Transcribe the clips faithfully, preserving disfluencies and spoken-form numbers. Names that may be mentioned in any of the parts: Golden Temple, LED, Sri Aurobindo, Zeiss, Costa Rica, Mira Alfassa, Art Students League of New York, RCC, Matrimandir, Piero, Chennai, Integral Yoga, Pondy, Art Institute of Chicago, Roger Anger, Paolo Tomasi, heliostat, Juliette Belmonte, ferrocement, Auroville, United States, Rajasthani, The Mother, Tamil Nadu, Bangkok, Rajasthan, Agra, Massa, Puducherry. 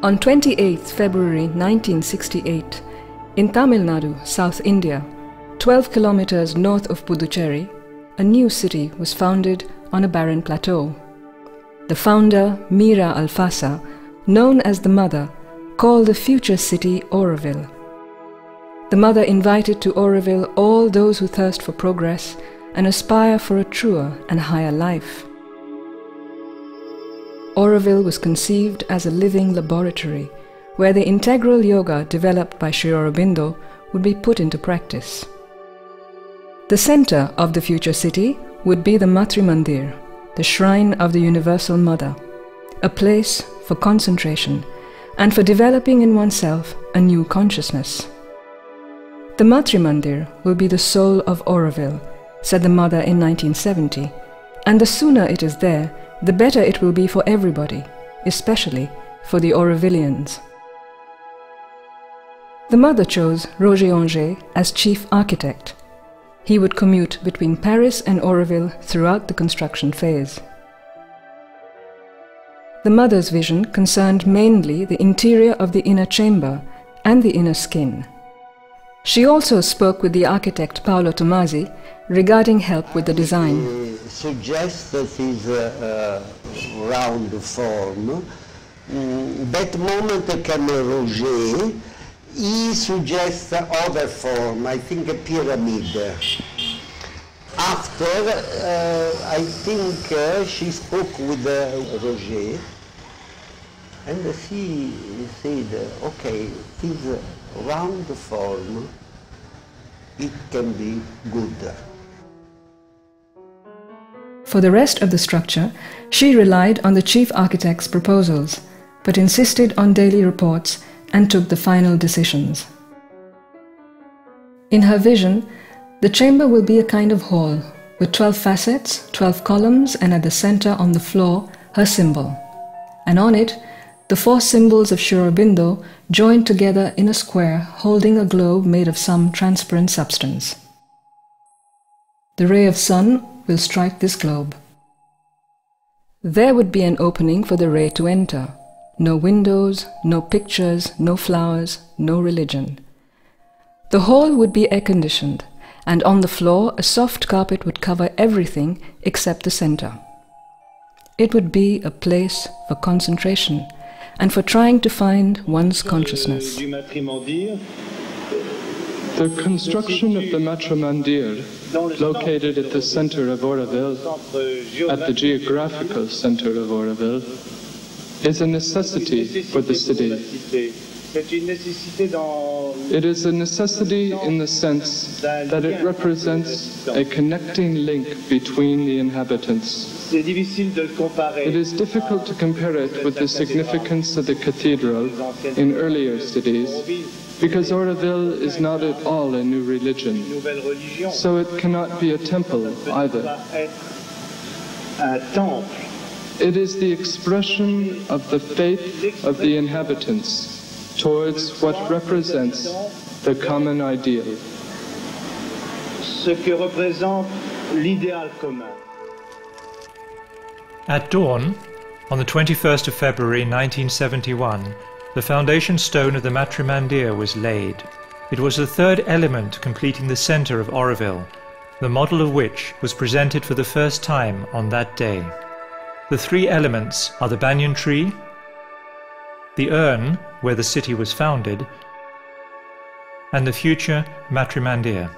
On the twenty-eighth of February nineteen sixty-eight, in Tamil Nadu, South India, twelve kilometers north of Puducherry, a new city was founded on a barren plateau. The founder, Mira Alfassa, known as the Mother, called the future city Auroville. The Mother invited to Auroville all those who thirst for progress and aspire for a truer and higher life. Auroville was conceived as a living laboratory where the integral yoga developed by Sri Aurobindo would be put into practice. The center of the future city would be the Matrimandir, the shrine of the Universal Mother, a place for concentration and for developing in oneself a new consciousness. The Matrimandir will be the soul of Auroville, said the Mother in nineteen seventy, and the sooner it is there, the better it will be for everybody, especially for the Aurovillians. The Mother chose Roger Anger as chief architect. He would commute between Paris and Auroville throughout the construction phase. The Mother's vision concerned mainly the interior of the inner chamber and the inner skin. She also spoke with the architect Paolo Tomasi regarding help with the design. Suggests that his uh, uh, round form. Mm, that moment came Roger, he suggests other form, I think a pyramid. After, uh, I think uh, she spoke with uh, Roger, and she said, okay, this round form, it can be good. For the rest of the structure, she relied on the chief architect's proposals, but insisted on daily reports and took the final decisions. In her vision, the chamber will be a kind of hall, with twelve facets, twelve columns, and at the center on the floor, her symbol. And on it, the four symbols of Sri Aurobindo joined together in a square holding a globe made of some transparent substance. The ray of sun will strike this globe. There would be an opening for the ray to enter. No windows, no pictures, no flowers, no religion. The hall would be air-conditioned, and on the floor a soft carpet would cover everything except the center. It would be a place for concentration and for trying to find one's consciousness. The construction of the Matrimandir, located at the center of Auroville, at the geographical center of Auroville, is a necessity for the city. It is a necessity in the sense that it represents a connecting link between the inhabitants. It is difficult to compare it with the significance of the cathedral in earlier cities, because Auroville is not at all a new religion, so it cannot be a temple either. It is the expression of the faith of the inhabitants towards what represents the common ideal. At dawn, on the twenty-first of February nineteen seventy-one, the foundation stone of the Matrimandir was laid. It was the third element completing the center of Auroville, the model of which was presented for the first time on that day. The three elements are the banyan tree, the urn where the city was founded, and the future Matrimandir.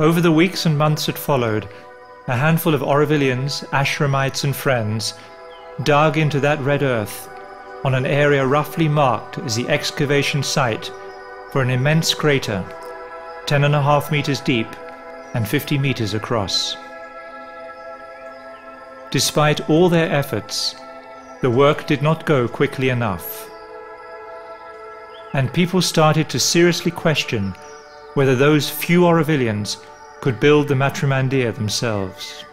Over the weeks and months that followed, a handful of Aurovillians, ashramites and friends dug into that red earth on an area roughly marked as the excavation site for an immense crater, ten and a half meters deep and fifty meters across. Despite all their efforts, the work did not go quickly enough, and people started to seriously question whether those few Aurovillians could build the Matrimandir themselves.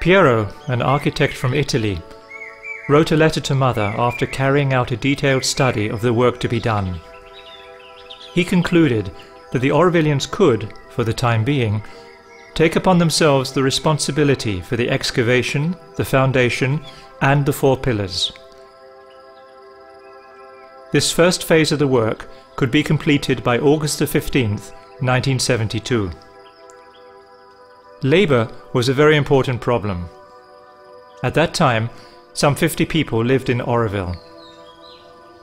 Piero, an architect from Italy, wrote a letter to Mother after carrying out a detailed study of the work to be done. He concluded that the Aurovillians could, for the time being, take upon themselves the responsibility for the excavation, the foundation, and the four pillars. This first phase of the work could be completed by August the fifteenth, nineteen seventy-two. Labour was a very important problem. At that time, some fifty people lived in Auroville.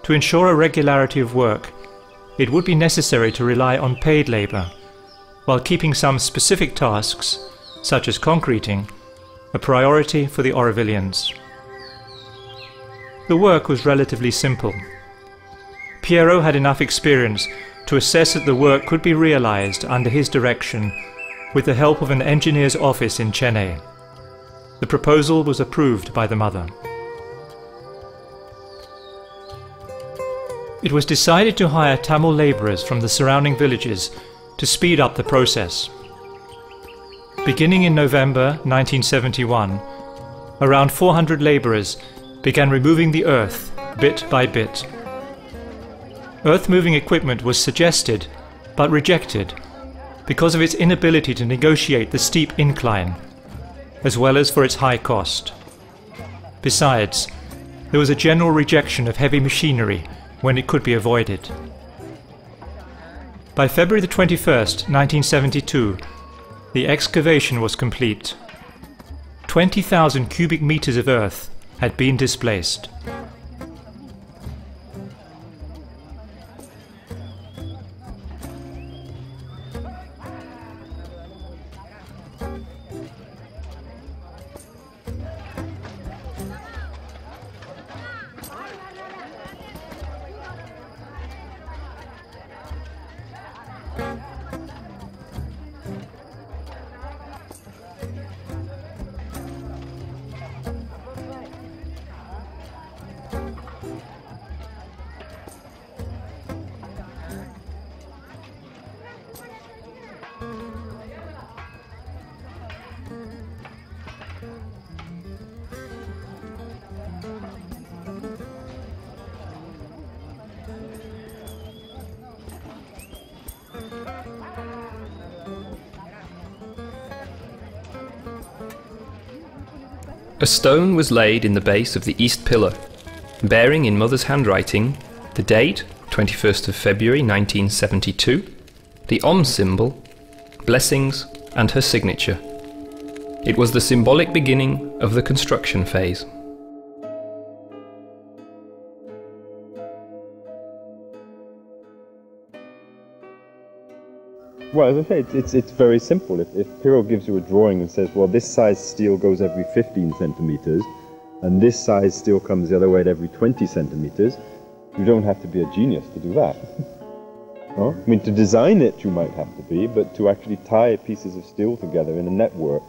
To ensure a regularity of work, it would be necessary to rely on paid labour, while keeping some specific tasks, such as concreting, a priority for the Aurovillians. The work was relatively simple. Piero had enough experience to assess that the work could be realised under his direction with the help of an engineer's office in Chennai. The proposal was approved by the Mother. It was decided to hire Tamil labourers from the surrounding villages to speed up the process. Beginning in November nineteen seventy-one, around four hundred labourers began removing the earth bit by bit. Earth-moving equipment was suggested, but rejected, because of its inability to negotiate the steep incline, as well as for its high cost. Besides, there was a general rejection of heavy machinery when it could be avoided. By February the twenty-first, nineteen seventy-two, the excavation was complete. twenty thousand cubic meters of earth had been displaced. A stone was laid in the base of the east pillar, bearing in Mother's handwriting the date twenty-first of February nineteen seventy-two, the Om symbol, blessings and her signature. It was the symbolic beginning of the construction phase. Well, as I say, it's, it's, it's very simple. If, if Piero gives you a drawing and says, well, this size steel goes every fifteen centimeters, and this size steel comes the other way at every twenty centimeters, you don't have to be a genius to do that. Huh? I mean, to design it you might have to be, but to actually tie pieces of steel together in a network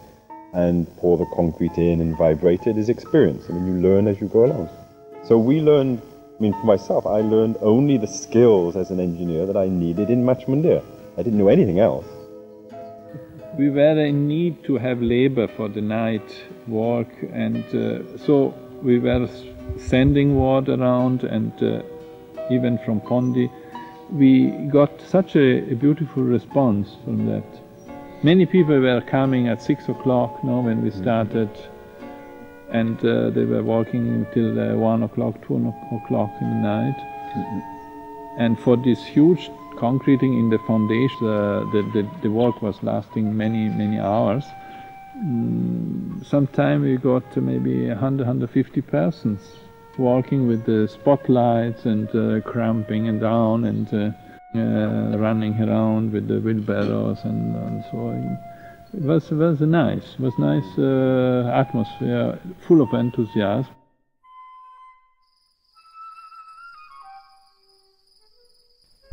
and pour the concrete in and vibrate it is experience. I mean, you learn as you go along. So we learned, I mean, for myself, I learned only the skills as an engineer that I needed in Matrimandir. I didn't know anything else. We were in need to have labor for the night walk, and uh, so we were sending word around, and uh, even from Pondy we got such a, a beautiful response from that. Many people were coming at six o'clock now when we started, mm-hmm. and uh, they were walking till uh, one o'clock, two o'clock in the night, mm-hmm. and for this huge concreting in the foundation, uh, the, the, the work was lasting many, many hours. Mm, sometime we got to maybe one hundred, one hundred fifty persons walking with the spotlights and uh, cramping and down and uh, uh, running around with the wheelbarrows and, and so on. It was, was nice, it was nice uh, atmosphere, full of enthusiasm.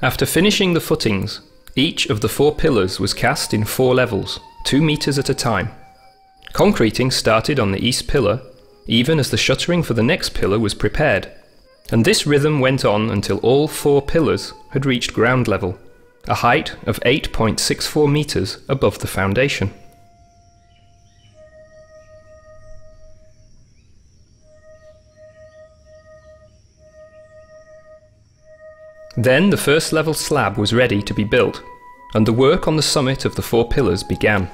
After finishing the footings, each of the four pillars was cast in four levels, two meters at a time. Concreting started on the east pillar, even as the shuttering for the next pillar was prepared, and this rhythm went on until all four pillars had reached ground level, a height of eight point six four meters above the foundation. Then the first level slab was ready to be built, and the work on the summit of the four pillars began.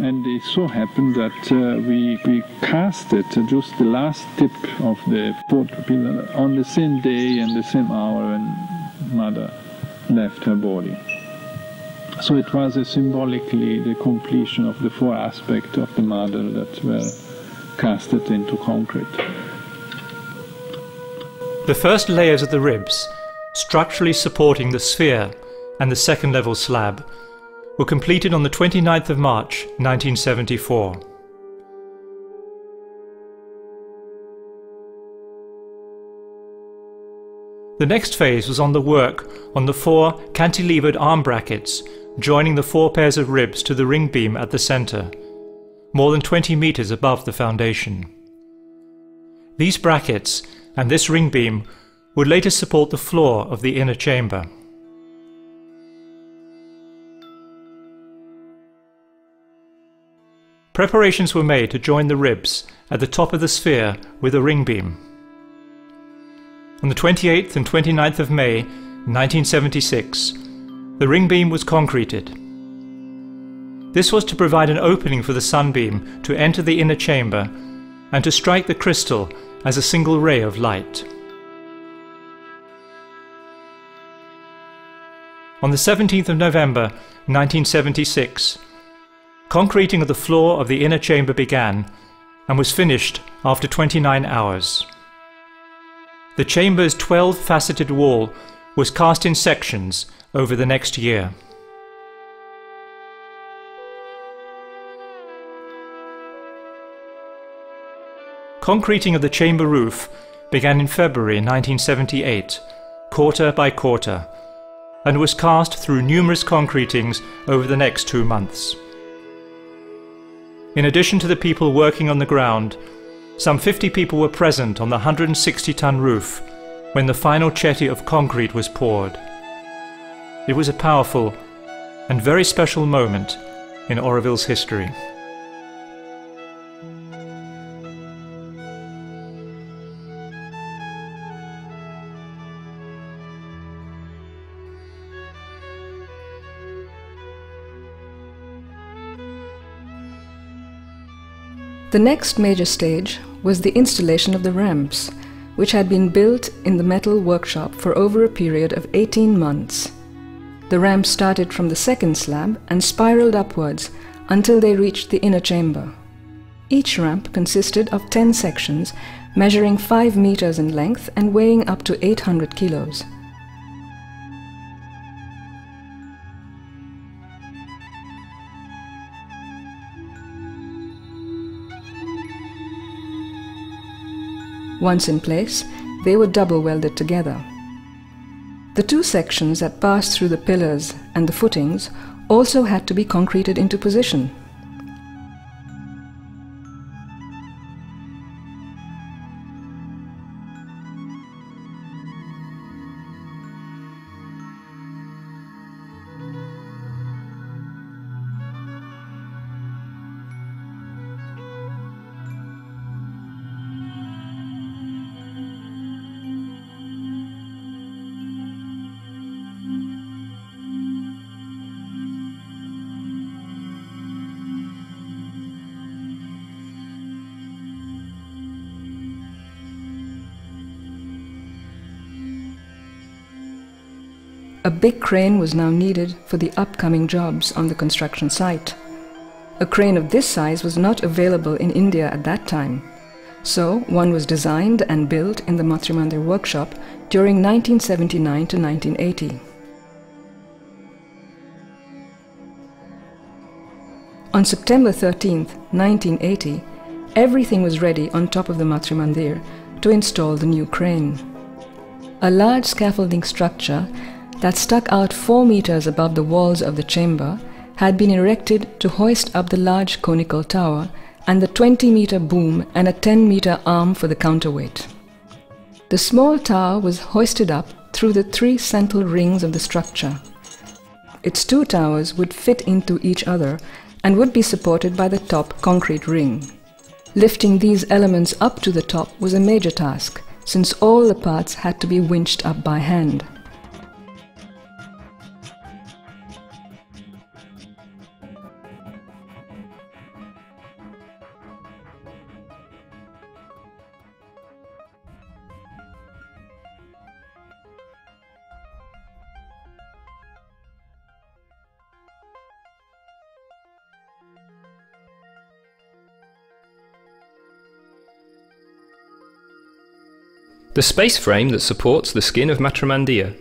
And it so happened that uh, we, we casted just the last tip of the fourth pillar on the same day and the same hour when Mother left her body. So it was a symbolically the completion of the four aspects of the Mother that were casted into concrete. The first layers of the ribs, structurally supporting the sphere and the second level slab, were completed on the twenty-ninth of March nineteen seventy-four. The next phase was on the work on the four cantilevered arm brackets joining the four pairs of ribs to the ring beam at the centre, more than twenty metres above the foundation. These brackets and this ring beam would later support the floor of the inner chamber. Preparations were made to join the ribs at the top of the sphere with a ring beam. On the twenty-eighth and twenty-ninth of May nineteen seventy-six, the ring beam was concreted. This was to provide an opening for the sunbeam to enter the inner chamber and to strike the crystal as a single ray of light. On the seventeenth of November nineteen seventy-six, concreting of the floor of the inner chamber began and was finished after twenty-nine hours. The chamber's twelve faceted wall was cast in sections over the next year. Concreting of the chamber roof began in February nineteen seventy-eight, quarter by quarter, and was cast through numerous concretings over the next two months. In addition to the people working on the ground, some fifty people were present on the one hundred sixty ton roof when the final chetty of concrete was poured. It was a powerful and very special moment in Auroville's history. The next major stage was the installation of the ramps, which had been built in the metal workshop for over a period of eighteen months. The ramps started from the second slab and spiraled upwards until they reached the inner chamber. Each ramp consisted of ten sections, measuring five meters in length and weighing up to eight hundred kilos. Once in place, they were double welded together. The two sections that passed through the pillars and the footings also had to be concreted into position. A big crane was now needed for the upcoming jobs on the construction site. A crane of this size was not available in India at that time, so one was designed and built in the Matrimandir workshop during nineteen seventy-nine to nineteen eighty. On September thirteenth, nineteen eighty, everything was ready on top of the Matrimandir to install the new crane. A large scaffolding structure that stuck out four meters above the walls of the chamber had been erected to hoist up the large conical tower and the twenty meter boom and a ten meter arm for the counterweight. The small tower was hoisted up through the three central rings of the structure. Its two towers would fit into each other and would be supported by the top concrete ring. Lifting these elements up to the top was a major task, since all the parts had to be winched up by hand. The space frame that supports the skin of Matrimandir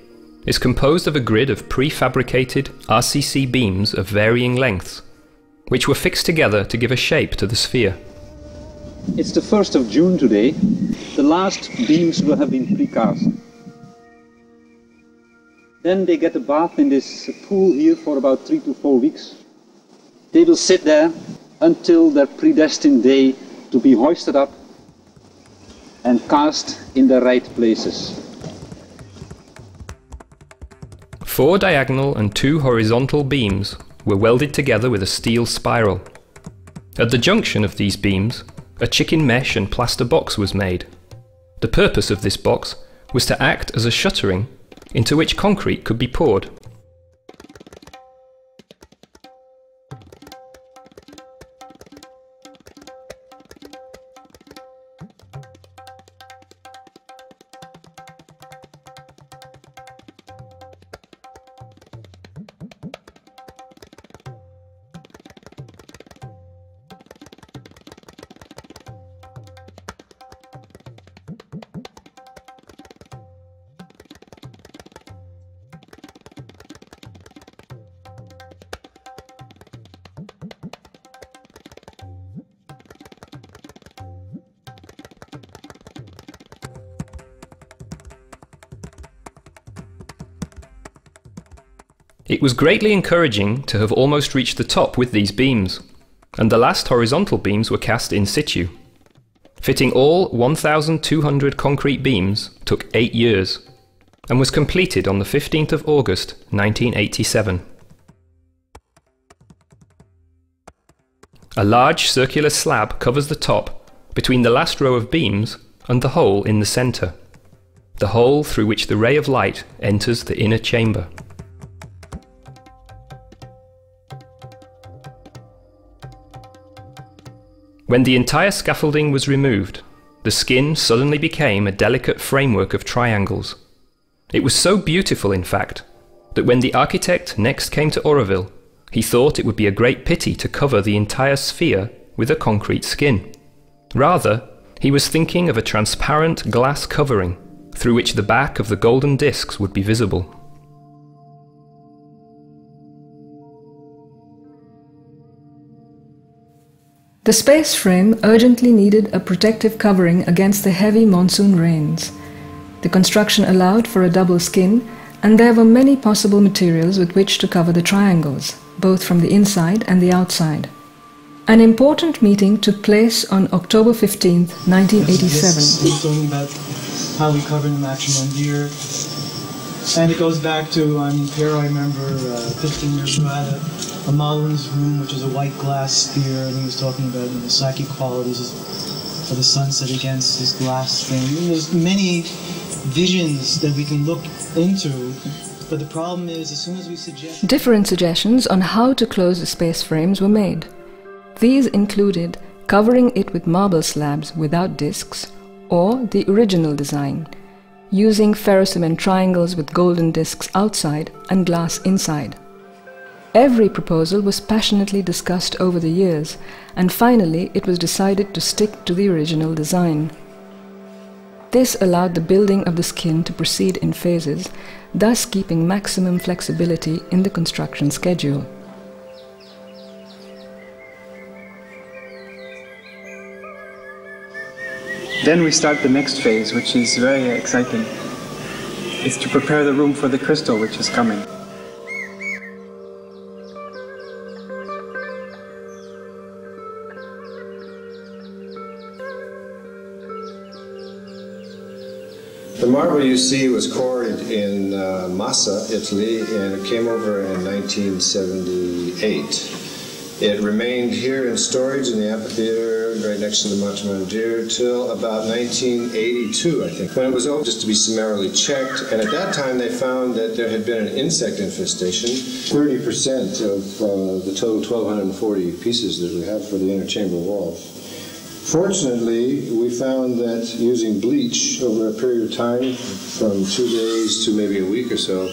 is composed of a grid of prefabricated R C C beams of varying lengths, which were fixed together to give a shape to the sphere. It's the first of June today. The last beams will have been precast. Then they get a bath in this pool here for about three to four weeks. They will sit there until their predestined day to be hoisted up and cast in the right places. Four diagonal and two horizontal beams were welded together with a steel spiral. At the junction of these beams, a chicken mesh and plaster box was made. The purpose of this box was to act as a shuttering into which concrete could be poured. It was greatly encouraging to have almost reached the top with these beams, and the last horizontal beams were cast in situ. Fitting all one thousand two hundred concrete beams took eight years, and was completed on the fifteenth of August nineteen eighty-seven. A large circular slab covers the top between the last row of beams and the hole in the centre, the hole through which the ray of light enters the inner chamber. When the entire scaffolding was removed, the skin suddenly became a delicate framework of triangles. It was so beautiful, in fact, that when the architect next came to Auroville, he thought it would be a great pity to cover the entire sphere with a concrete skin. Rather, he was thinking of a transparent glass covering through which the back of the golden discs would be visible. The space frame urgently needed a protective covering against the heavy monsoon rains. The construction allowed for a double skin, and there were many possible materials with which to cover the triangles, both from the inside and the outside. An important meeting took place on October fifteenth, nineteen eighty-seven. This is talking about how we covered Matrimandir, and it goes back to, I'm Piero, I remember uh, fifteen years ago, a Malin's room, which was a white glass sphere, and he was talking about, you know, the psychic qualities of the sunset against this glass thing. I mean, there's many visions that we can look into, but the problem is, as soon as we suggest... Different suggestions on how to close the space frames were made. These included covering it with marble slabs without discs, or the original design, using ferrocement triangles with golden discs outside and glass inside. Every proposal was passionately discussed over the years, and finally it was decided to stick to the original design. This allowed the building of the skin to proceed in phases, thus keeping maximum flexibility in the construction schedule. Then we start the next phase, which is very exciting. It's to prepare the room for the crystal which is coming. The marble you see was quarried in uh, Massa, Italy, and it came over in nineteen seventy-eight. It remained here in storage in the amphitheater right next to the Matrimandir till about nineteen eighty-two, I think, when it was opened just to be summarily checked. And at that time, they found that there had been an insect infestation. thirty percent of uh, the total one thousand two hundred forty pieces that we have for the inner chamber wall. Fortunately, we found that using bleach over a period of time, from two days to maybe a week or so,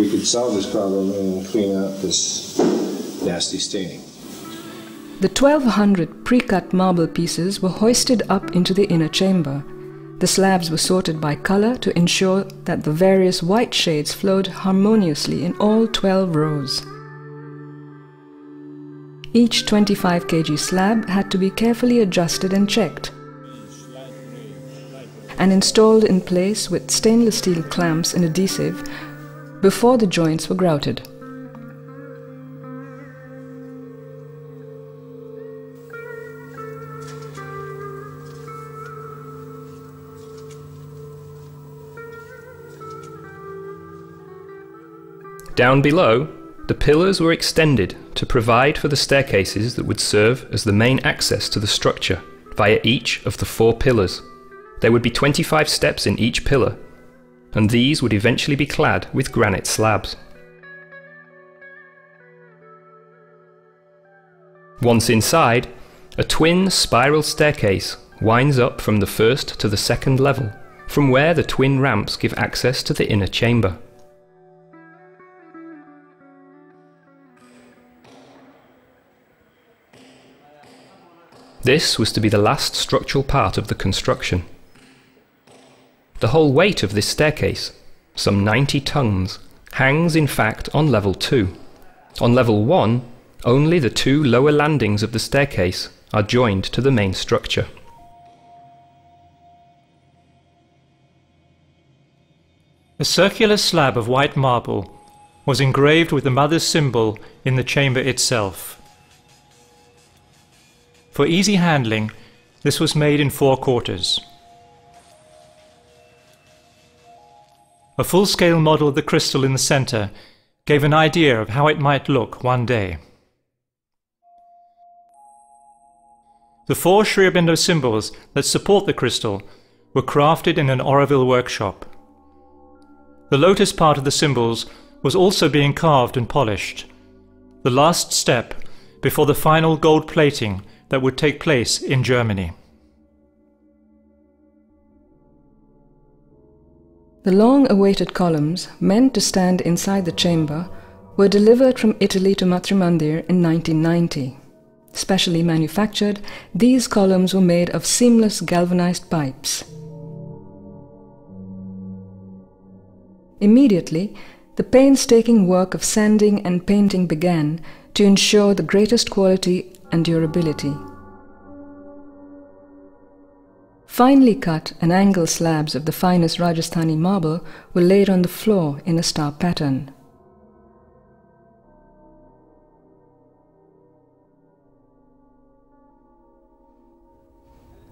we could solve this problem and clean out this nasty staining. The twelve hundred pre-cut marble pieces were hoisted up into the inner chamber. The slabs were sorted by color to ensure that the various white shades flowed harmoniously in all twelve rows. Each twenty-five kilogram slab had to be carefully adjusted and checked and installed in place with stainless steel clamps and adhesive before the joints were grouted. Down below, the pillars were extended to provide for the staircases that would serve as the main access to the structure via each of the four pillars. There would be twenty-five steps in each pillar, and these would eventually be clad with granite slabs. Once inside, a twin spiral staircase winds up from the first to the second level, from where the twin ramps give access to the inner chamber. This was to be the last structural part of the construction. The whole weight of this staircase, some ninety tons, hangs in fact on level two. On level one, only the two lower landings of the staircase are joined to the main structure. A circular slab of white marble was engraved with the Mother's symbol in the chamber itself. For easy handling, this was made in four quarters. A full-scale model of the crystal in the center gave an idea of how it might look one day. The four Sri Aurobindo symbols that support the crystal were crafted in an Auroville workshop. The lotus part of the symbols was also being carved and polished, the last step before the final gold plating that would take place in Germany. The long-awaited columns, meant to stand inside the chamber, were delivered from Italy to Matrimandir in nineteen ninety. Specially manufactured, these columns were made of seamless galvanized pipes. Immediately, the painstaking work of sanding and painting began to ensure the greatest quality and durability. Finely cut and angle slabs of the finest Rajasthani marble were laid on the floor in a star pattern.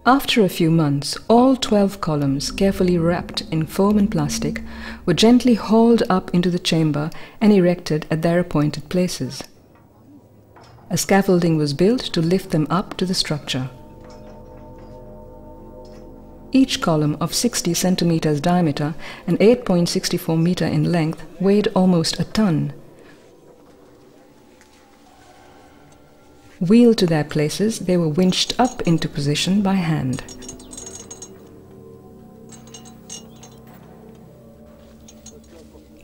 After a few months, all twelve columns, carefully wrapped in foam and plastic, were gently hauled up into the chamber and erected at their appointed places. A scaffolding was built to lift them up to the structure. Each column of sixty centimeters diameter and eight point six four meters in length weighed almost a ton. Wheeled to their places, they were winched up into position by hand.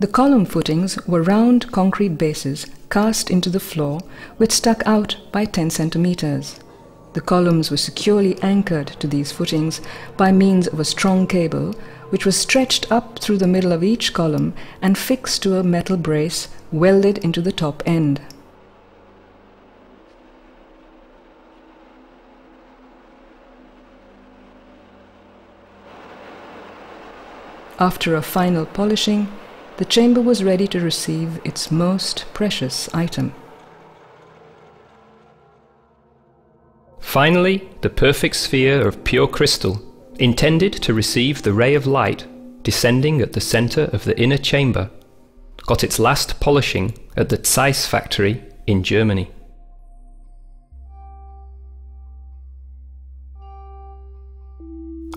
The column footings were round concrete bases cast into the floor, which stuck out by ten centimeters. The columns were securely anchored to these footings by means of a strong cable, which was stretched up through the middle of each column and fixed to a metal brace welded into the top end. After a final polishing, the chamber was ready to receive its most precious item. Finally, the perfect sphere of pure crystal, intended to receive the ray of light descending at the center of the inner chamber, got its last polishing at the Zeiss factory in Germany.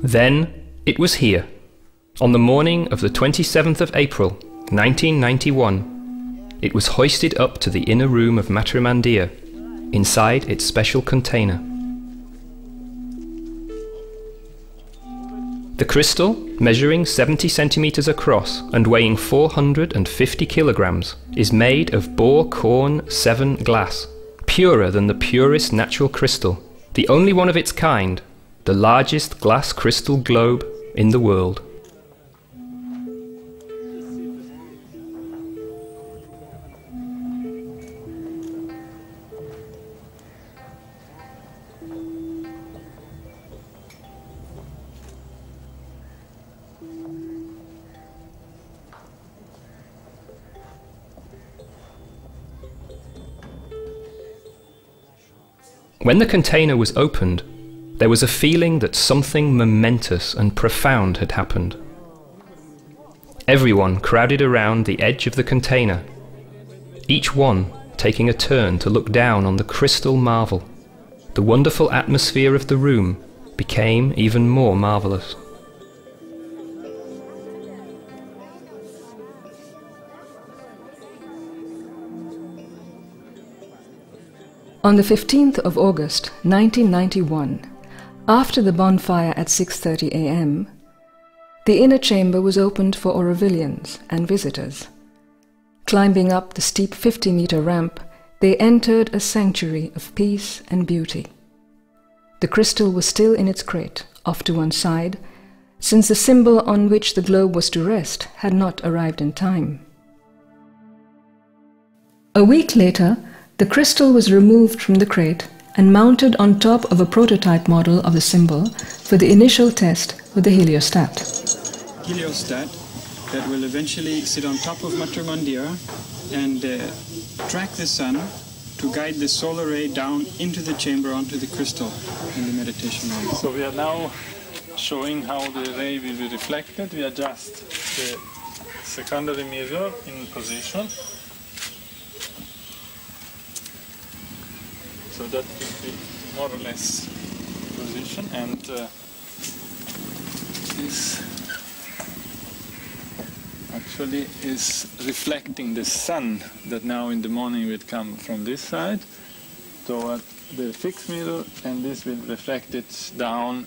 Then it was here, on the morning of the twenty-seventh of April, nineteen ninety-one, it was hoisted up to the inner room of Matrimandir, inside its special container. The crystal, measuring seventy centimeters across and weighing four hundred fifty kilograms, is made of Borkorn seven glass, purer than the purest natural crystal, the only one of its kind, the largest glass crystal globe in the world. When the container was opened, there was a feeling that something momentous and profound had happened. Everyone crowded around the edge of the container, each one taking a turn to look down on the crystal marvel. The wonderful atmosphere of the room became even more marvelous. On the fifteenth of August nineteen ninety-one, after the bonfire at six thirty a m, the inner chamber was opened for Aurovillians and visitors. Climbing up the steep fifty meter ramp, they entered a sanctuary of peace and beauty. The crystal was still in its crate, off to one side, since the symbol on which the globe was to rest had not arrived in time. A week later, the crystal was removed from the crate and mounted on top of a prototype model of the symbol for the initial test with the heliostat. Heliostat that will eventually sit on top of Matrimandir and uh, track the sun to guide the solar ray down into the chamber onto the crystal in the meditation room. So we are now showing how the ray will be reflected. We adjust the secondary mirror in position, so that would be more or less position, and uh, this actually is reflecting the sun that now in the morning will come from this side toward the fixed mirror, and this will reflect it down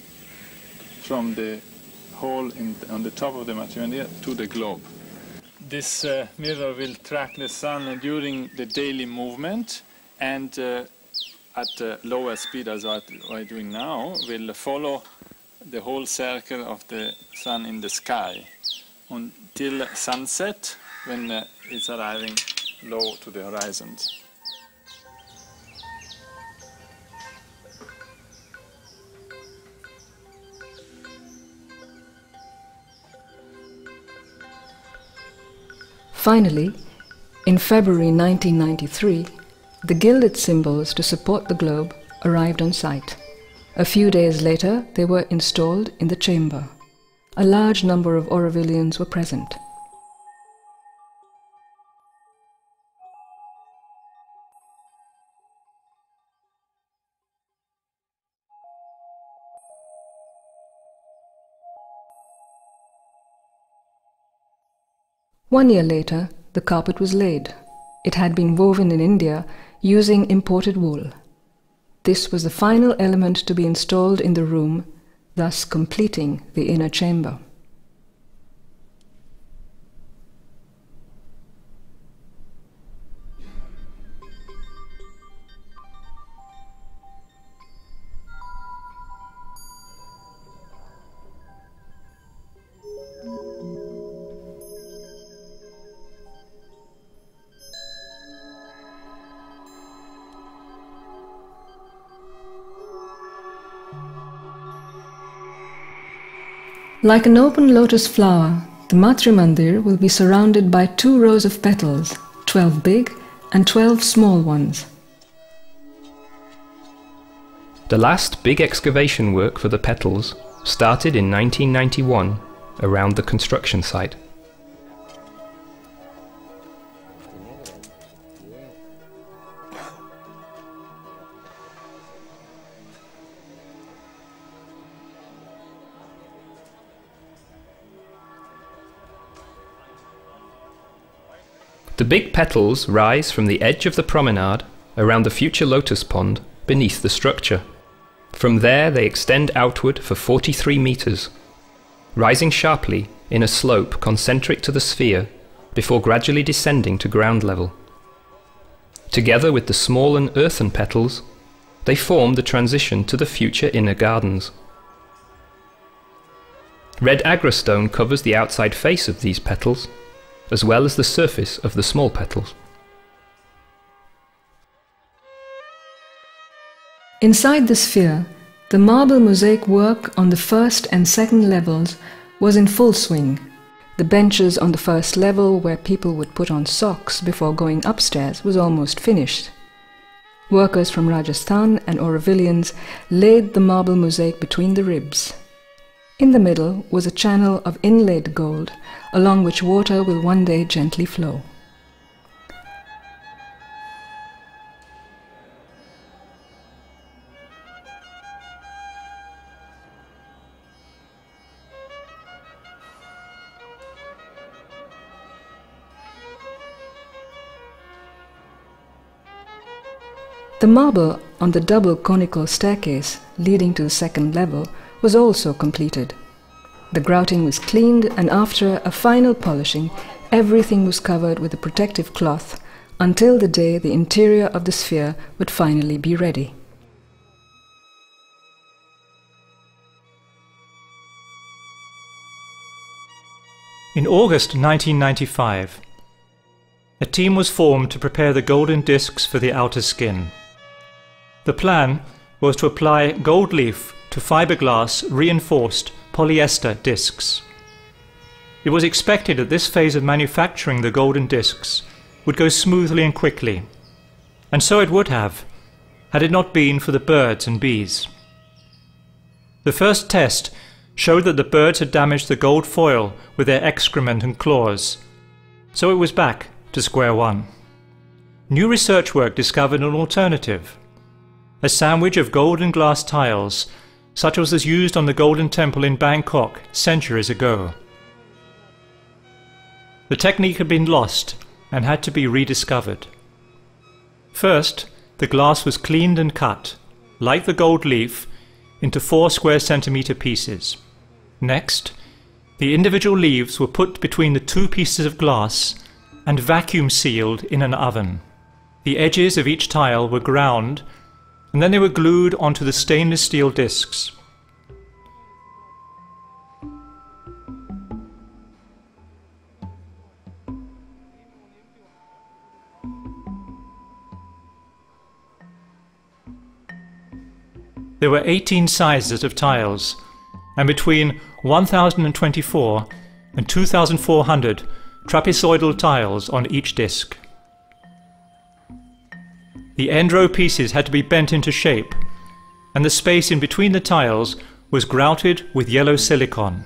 from the hole in, on the top of the Matrimandir to the globe. This uh, mirror will track the sun during the daily movement, and uh, at uh, lower speed as what we're doing now, will follow the whole circle of the sun in the sky until sunset, when uh, it's arriving low to the horizon. Finally, in February nineteen ninety-three, the gilded symbols to support the globe arrived on site. A few days later, they were installed in the chamber. A large number of Aurovillians were present. One year later, the carpet was laid. It had been woven in India using imported wool. This was the final element to be installed in the room, thus completing the inner chamber. Like an open lotus flower, the Matrimandir will be surrounded by two rows of petals, twelve big and twelve small ones. The last big excavation work for the petals started in nineteen ninety-one around the construction site. The big petals rise from the edge of the promenade around the future lotus pond beneath the structure. From there they extend outward for forty-three meters, rising sharply in a slope concentric to the sphere before gradually descending to ground level. Together with the small and earthen petals, they form the transition to the future inner gardens. Red agra stone covers the outside face of these petals, as well as the surface of the small petals. Inside the sphere, the marble mosaic work on the first and second levels was in full swing. The benches on the first level where people would put on socks before going upstairs was almost finished. Workers from Rajasthan and Aurovillians laid the marble mosaic between the ribs. In the middle was a channel of inlaid gold, along which water will one day gently flow. The marble on the double conical staircase leading to the second level was also completed. The grouting was cleaned, and after a final polishing, everything was covered with a protective cloth until the day the interior of the sphere would finally be ready. In August nineteen ninety-five, a team was formed to prepare the golden discs for the outer skin. The plan was to apply gold leaf to fiberglass reinforced polyester discs. It was expected that this phase of manufacturing the golden discs would go smoothly and quickly, and so it would have, had it not been for the birds and bees. The first test showed that the birds had damaged the gold foil with their excrement and claws, so it was back to square one. New research work discovered an alternative, a sandwich of gold and glass tiles such as was used on the Golden Temple in Bangkok centuries ago. The technique had been lost and had to be rediscovered. First, the glass was cleaned and cut, like the gold leaf, into four square centimetre pieces. Next, the individual leaves were put between the two pieces of glass and vacuum sealed in an oven. The edges of each tile were ground, and then they were glued onto the stainless steel discs. There were eighteen sizes of tiles, and between one thousand twenty-four and two thousand four hundred trapezoidal tiles on each disc. The end row pieces had to be bent into shape, and the space in between the tiles was grouted with yellow silicon.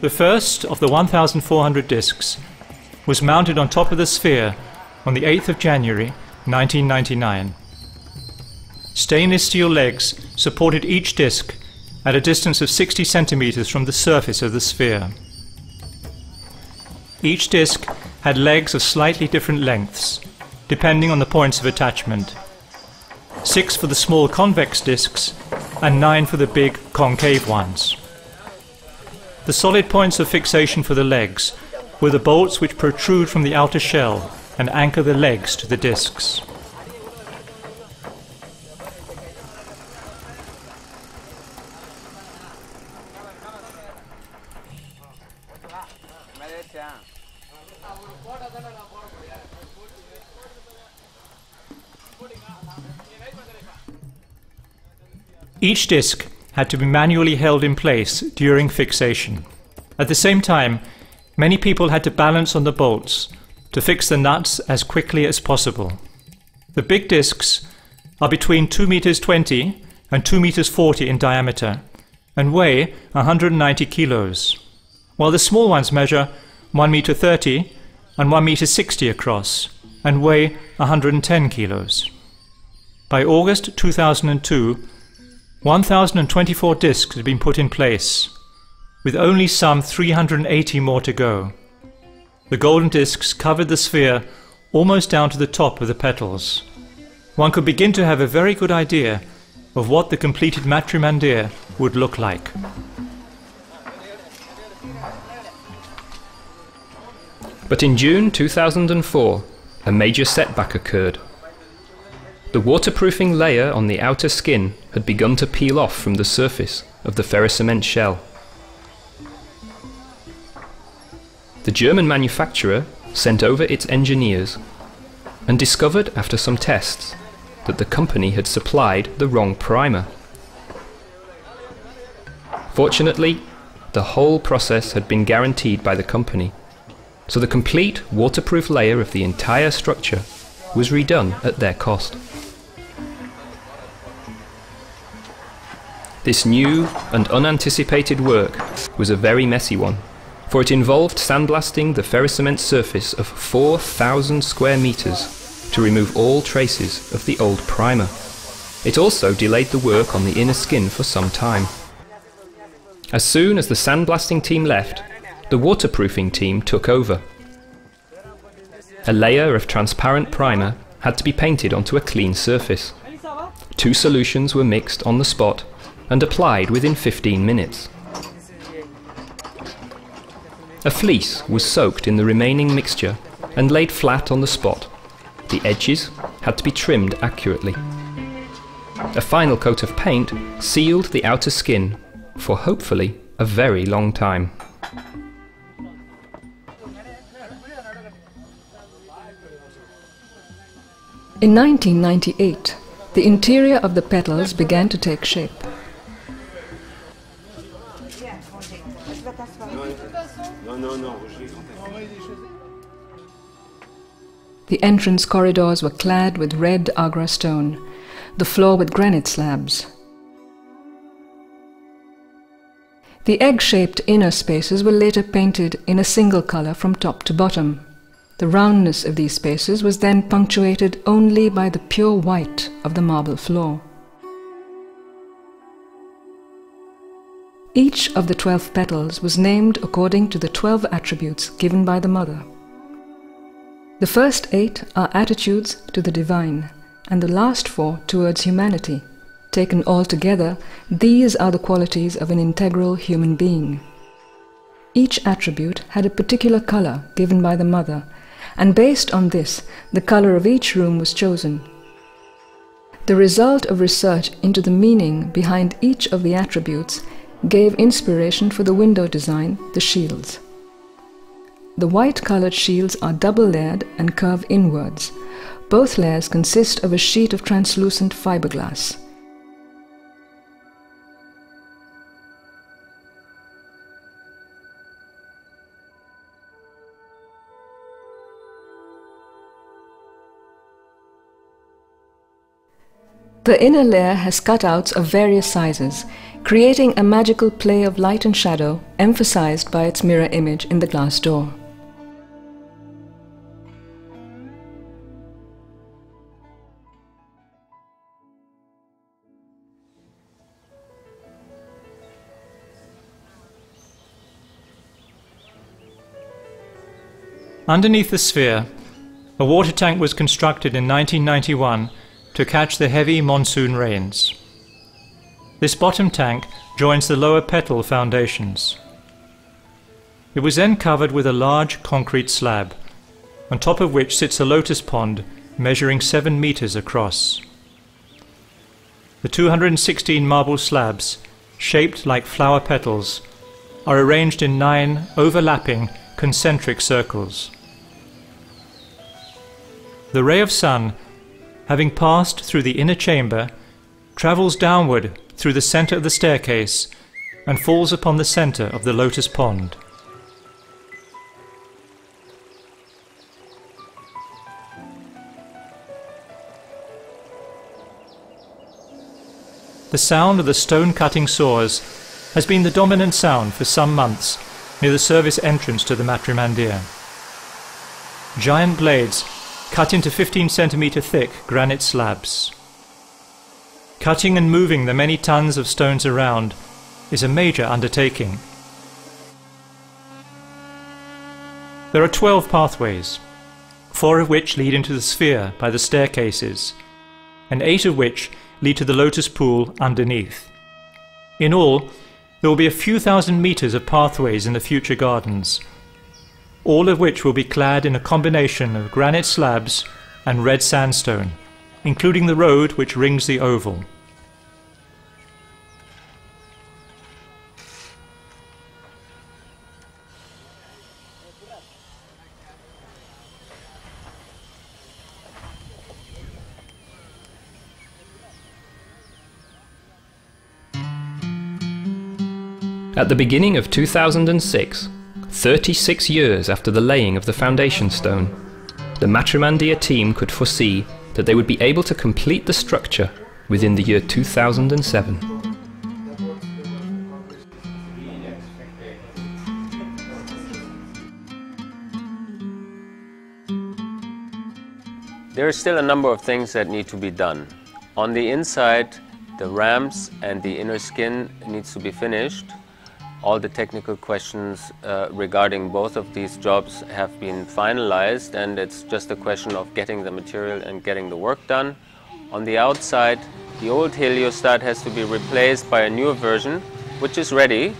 The first of the one thousand four hundred discs was mounted on top of the sphere on the eighth of January nineteen ninety-nine. Stainless steel legs supported each disc at a distance of sixty centimeters from the surface of the sphere. Each disc had legs of slightly different lengths, depending on the points of attachment. Six for the small convex discs and nine for the big concave ones. The solid points of fixation for the legs were the bolts which protrude from the outer shell and anchor the legs to the discs. Each disc had to be manually held in place during fixation. At the same time, many people had to balance on the bolts to fix the nuts as quickly as possible. The big discs are between two meters twenty and two meters forty in diameter and weigh one hundred ninety kilos, while the small ones measure one meter thirty and one meter sixty across and weigh one hundred ten kilos. By August two thousand two, one thousand twenty-four discs had been put in place, with only some three hundred eighty more to go. The golden discs covered the sphere almost down to the top of the petals. One could begin to have a very good idea of what the completed Matrimandir would look like. But in June two thousand four, a major setback occurred. The waterproofing layer on the outer skin had begun to peel off from the surface of the ferrocement shell. The German manufacturer sent over its engineers and discovered after some tests that the company had supplied the wrong primer. Fortunately, the whole process had been guaranteed by the company, so the complete waterproof layer of the entire structure was redone at their cost. This new and unanticipated work was a very messy one, for it involved sandblasting the ferrocement surface of four thousand square meters to remove all traces of the old primer. It also delayed the work on the inner skin for some time. As soon as the sandblasting team left, the waterproofing team took over. A layer of transparent primer had to be painted onto a clean surface. Two solutions were mixed on the spot and applied within fifteen minutes. A fleece was soaked in the remaining mixture and laid flat on the spot. The edges had to be trimmed accurately. A final coat of paint sealed the outer skin for hopefully a very long time. In nineteen ninety-eight, the interior of the petals began to take shape. The entrance corridors were clad with red Agra stone, the floor with granite slabs. The egg-shaped inner spaces were later painted in a single color from top to bottom. The roundness of these spaces was then punctuated only by the pure white of the marble floor. Each of the twelve petals was named according to the twelve attributes given by the Mother. The first eight are attitudes to the divine, and the last four towards humanity. Taken all together, these are the qualities of an integral human being. Each attribute had a particular color given by the Mother, and based on this, the color of each room was chosen. The result of research into the meaning behind each of the attributes gave inspiration for the window design, the shields. The white-colored shields are double-layered and curve inwards. Both layers consist of a sheet of translucent fiberglass. The inner layer has cutouts of various sizes, creating a magical play of light and shadow emphasized by its mirror image in the glass door. Underneath the sphere, a water tank was constructed in nineteen ninety-one to catch the heavy monsoon rains. This bottom tank joins the lower petal foundations. It was then covered with a large concrete slab, on top of which sits a lotus pond measuring seven meters across. The two hundred sixteen marble slabs, shaped like flower petals, are arranged in nine overlapping concentric circles. The ray of sun, having passed through the inner chamber, travels downward through the center of the staircase and falls upon the center of the lotus pond. the sound of the stone-cutting saws has been the dominant sound for some months near the service entrance to the Matrimandir. Giant blades cut into fifteen centimetre thick granite slabs. Cutting and moving the many tons of stones around is a major undertaking. There are twelve pathways, four of which lead into the sphere by the staircases, and eight of which lead to the lotus pool underneath. In all, there will be a few thousand meters of pathways in the future gardens, all of which will be clad in a combination of granite slabs and red sandstone, including the road which rings the oval. At the beginning of two thousand six, thirty-six years after the laying of the foundation stone, the Matrimandir team could foresee that they would be able to complete the structure within the year two thousand seven. There are still a number of things that need to be done. On the inside, the ramps and the inner skin needs to be finished. All the technical questions uh, regarding both of these jobs have been finalized, and it's just a question of getting the material and getting the work done. On the outside, the old heliostat has to be replaced by a newer version, which is ready.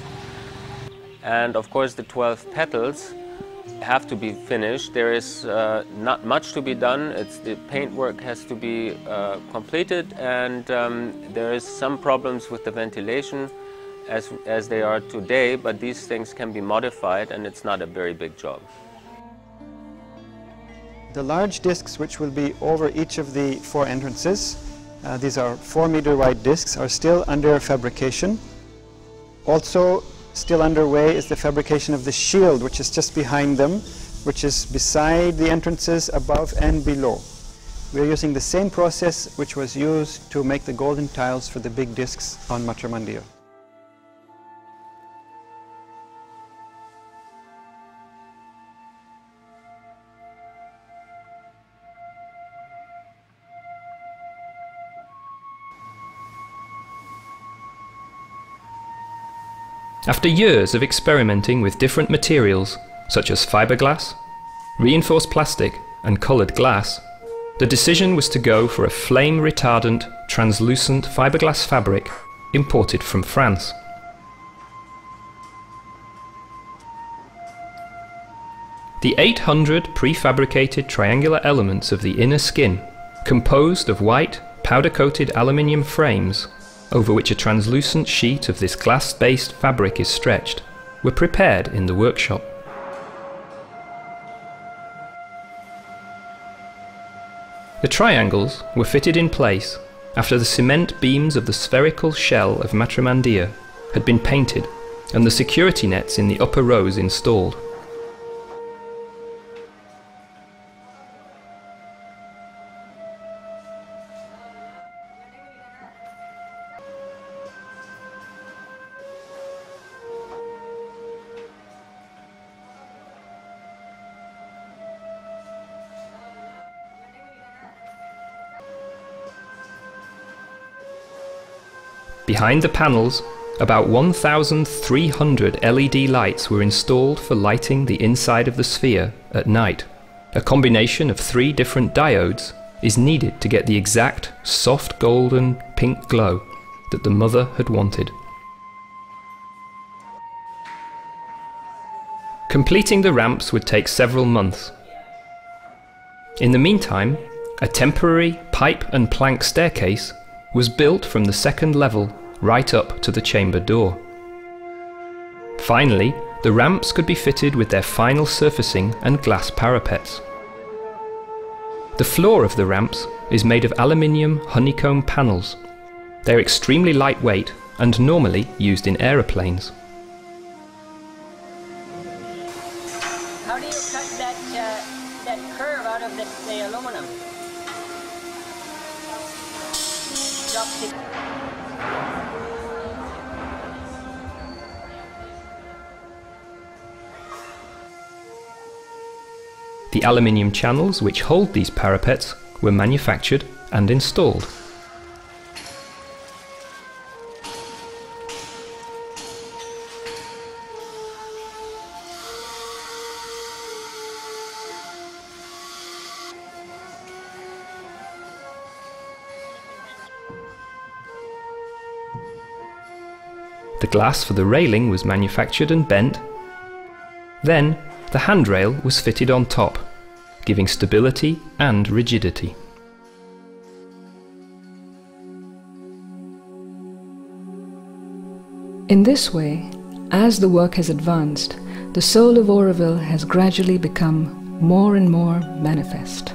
And of course the twelve petals have to be finished. There is uh, not much to be done. It's, the paintwork has to be uh, completed, and um, there is some problems with the ventilation. As, as they are today, but these things can be modified, and it's not a very big job. The large discs which will be over each of the four entrances, uh, these are four meter wide discs, are still under fabrication. Also still underway is the fabrication of the shield, which is just behind them, which is beside the entrances, above and below. We are using the same process which was used to make the golden tiles for the big discs on Matrimandir. After years of experimenting with different materials, such as fiberglass, reinforced plastic and coloured glass, the decision was to go for a flame-retardant, translucent fiberglass fabric imported from France. The eight hundred prefabricated triangular elements of the inner skin, composed of white, powder-coated aluminium frames, over which a translucent sheet of this glass-based fabric is stretched, were prepared in the workshop. The triangles were fitted in place after the cement beams of the spherical shell of Matrimandir had been painted and the security nets in the upper rows installed. Behind the panels, about one thousand three hundred L E D lights were installed for lighting the inside of the sphere at night. A combination of three different diodes is needed to get the exact soft golden pink glow that the mother had wanted. Completing the ramps would take several months. In the meantime, a temporary pipe and plank staircase was built from the second level right up to the chamber door. Finally, the ramps could be fitted with their final surfacing and glass parapets. The floor of the ramps is made of aluminium honeycomb panels. They're extremely lightweight and normally used in aeroplanes. How do you cut that, uh, that curve out of the, the aluminum? The aluminium channels which hold these parapets were manufactured and installed. The glass for the railing was manufactured and bent. Then, the handrail was fitted on top, giving stability and rigidity. In this way, as the work has advanced, the soul of Auroville has gradually become more and more manifest.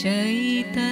Chaitanya.